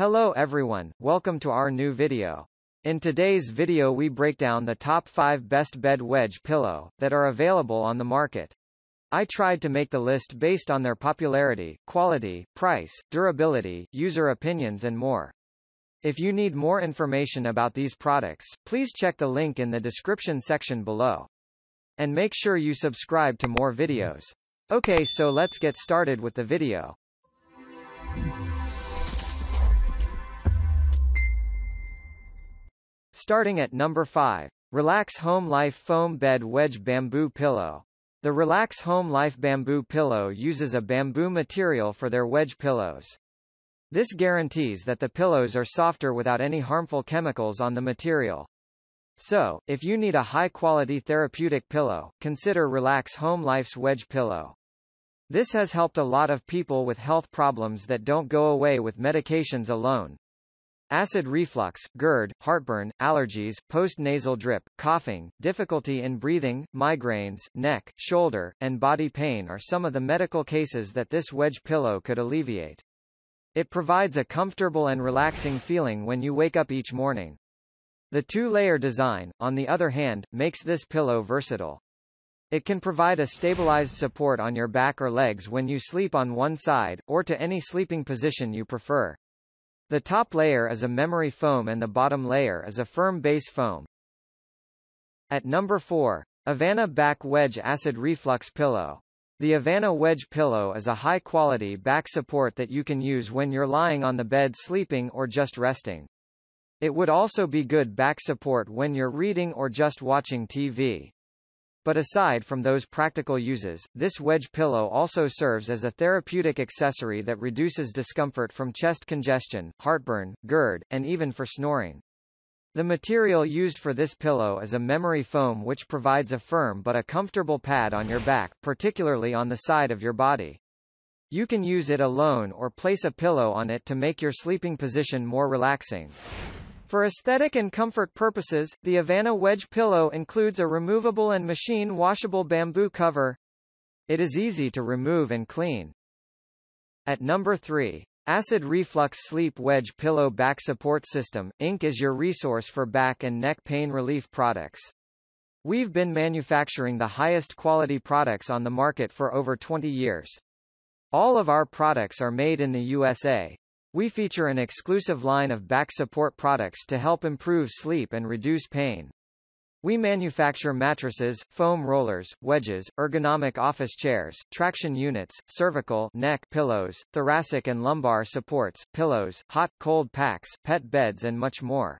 Hello everyone, welcome to our new video. In today's video we break down the top 5 best bed wedge pillow that are available on the market. I tried to make the list based on their popularity, quality, price, durability, user opinions and more. If you need more information about these products, please check the link in the description section below. And make sure you subscribe to more videos. Okay, so let's get started with the video. Starting at number 5. Relax Home Life Foam Bed Wedge Bamboo Pillow. The Relax Home Life Bamboo Pillow uses a bamboo material for their wedge pillows. This guarantees that the pillows are softer without any harmful chemicals on the material. So, if you need a high-quality therapeutic pillow, consider Relax Home Life's wedge pillow. This has helped a lot of people with health problems that don't go away with medications alone. Acid reflux, GERD, heartburn, allergies, post-nasal drip, coughing, difficulty in breathing, migraines, neck, shoulder, and body pain are some of the medical cases that this wedge pillow could alleviate. It provides a comfortable and relaxing feeling when you wake up each morning. The two-layer design, on the other hand, makes this pillow versatile. It can provide a stabilized support on your back or legs when you sleep on one side, or to any sleeping position you prefer. The top layer is a memory foam and the bottom layer is a firm base foam. At number 4. Avana Back Wedge Acid Reflux Pillow. The Avana wedge pillow is a high-quality back support that you can use when you're lying on the bed sleeping or just resting. It would also be good back support when you're reading or just watching TV. But aside from those practical uses, this wedge pillow also serves as a therapeutic accessory that reduces discomfort from chest congestion, heartburn, GERD, and even for snoring. The material used for this pillow is a memory foam which provides a firm but a comfortable pad on your back, particularly on the side of your body. You can use it alone or place a pillow on it to make your sleeping position more relaxing. For aesthetic and comfort purposes, the Avana wedge pillow includes a removable and machine washable bamboo cover. It is easy to remove and clean. At number 3. Acid Reflux Sleep Wedge Pillow Back Support System, Inc. is your resource for back and neck pain relief products. We've been manufacturing the highest quality products on the market for over 20 years. All of our products are made in the USA. We feature an exclusive line of back support products to help improve sleep and reduce pain. We manufacture mattresses, foam rollers, wedges, ergonomic office chairs, traction units, cervical, neck pillows, thoracic and lumbar supports, pillows, hot, cold packs, pet beds and much more.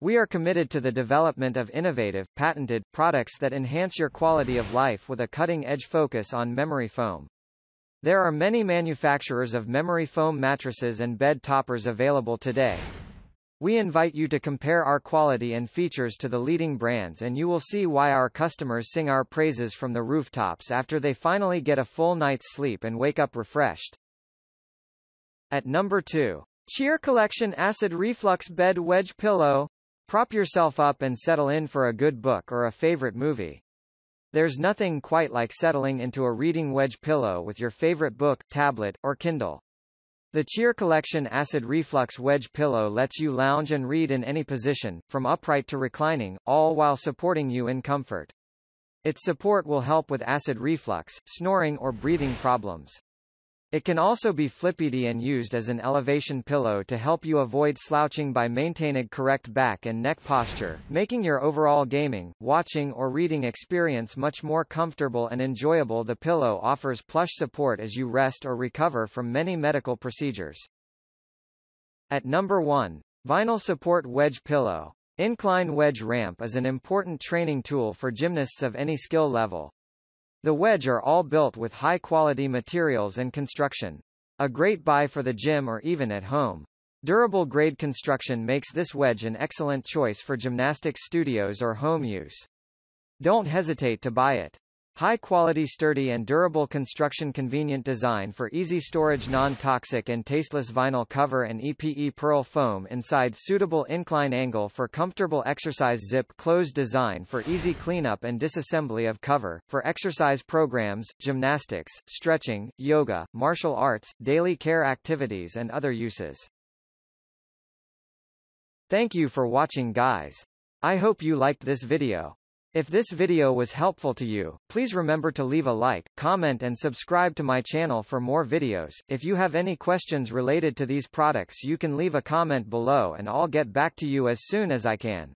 We are committed to the development of innovative, patented products that enhance your quality of life with a cutting-edge focus on memory foam. There are many manufacturers of memory foam mattresses and bed toppers available today. We invite you to compare our quality and features to the leading brands and you will see why our customers sing our praises from the rooftops after they finally get a full night's sleep and wake up refreshed. At number 2. Cheer Collection Acid Reflux Bed Wedge Pillow. Prop yourself up and settle in for a good book or a favorite movie. There's nothing quite like settling into a reading wedge pillow with your favorite book, tablet, or Kindle. The Cheer Collection Acid Reflux Wedge Pillow lets you lounge and read in any position, from upright to reclining, all while supporting you in comfort. Its support will help with acid reflux, snoring or breathing problems. It can also be flippity and used as an elevation pillow to help you avoid slouching by maintaining correct back and neck posture, making your overall gaming, watching or reading experience much more comfortable and enjoyable. The pillow offers plush support as you rest or recover from many medical procedures. At number 1. Vinyl Support Wedge Pillow. Incline Wedge Ramp is an important training tool for gymnasts of any skill level. The wedge are all built with high-quality materials and construction. A great buy for the gym or even at home. Durable grade construction makes this wedge an excellent choice for gymnastics studios or home use. Don't hesitate to buy it. High-quality, sturdy and durable construction, convenient design for easy storage, non-toxic and tasteless vinyl cover and EPE pearl foam inside, suitable incline angle for comfortable exercise, zip-closed design for easy cleanup and disassembly of cover, for exercise programs, gymnastics, stretching, yoga, martial arts, daily care activities and other uses. Thank you for watching, guys. I hope you liked this video. If this video was helpful to you, please remember to leave a like, comment and subscribe to my channel for more videos. If you have any questions related to these products, you can leave a comment below and I'll get back to you as soon as I can.